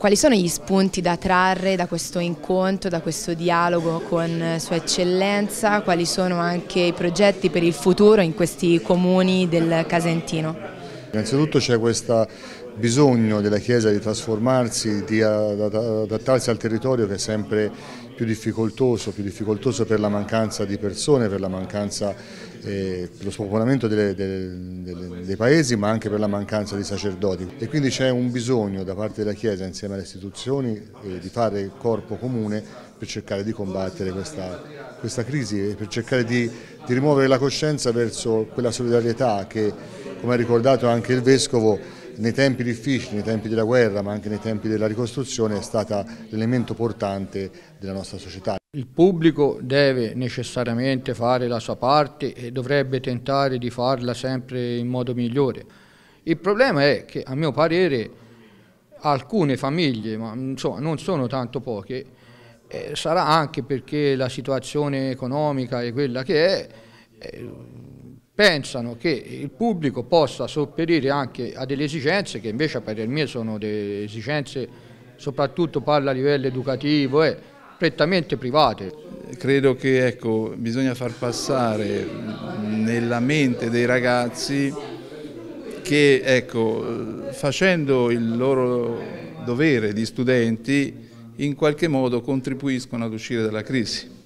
Quali sono gli spunti da trarre da questo incontro, da questo dialogo con Sua Eccellenza? Quali sono anche i progetti per il futuro in questi comuni del Casentino? Innanzitutto c'è questo bisogno della Chiesa di trasformarsi, di adattarsi al territorio che è sempre più difficoltoso per la mancanza di persone, per la mancanza per lo spopolamento dei paesi, ma anche per la mancanza di sacerdoti, e quindi c'è un bisogno da parte della Chiesa insieme alle istituzioni di fare corpo comune per cercare di combattere questa crisi e per cercare di rimuovere la coscienza verso quella solidarietà che, come ha ricordato anche il Vescovo, nei tempi difficili, nei tempi della guerra, ma anche nei tempi della ricostruzione, è stata l'elemento portante della nostra società. Il pubblico deve necessariamente fare la sua parte e dovrebbe tentare di farla sempre in modo migliore. Il problema è che, a mio parere, alcune famiglie, ma insomma non sono tanto poche, sarà anche perché la situazione economica è quella che è, pensano che il pubblico possa sopperire anche a delle esigenze che invece a parer mio sono delle esigenze, soprattutto parlo a livello educativo, e prettamente private. Credo che bisogna far passare nella mente dei ragazzi che facendo il loro dovere di studenti in qualche modo contribuiscono ad uscire dalla crisi.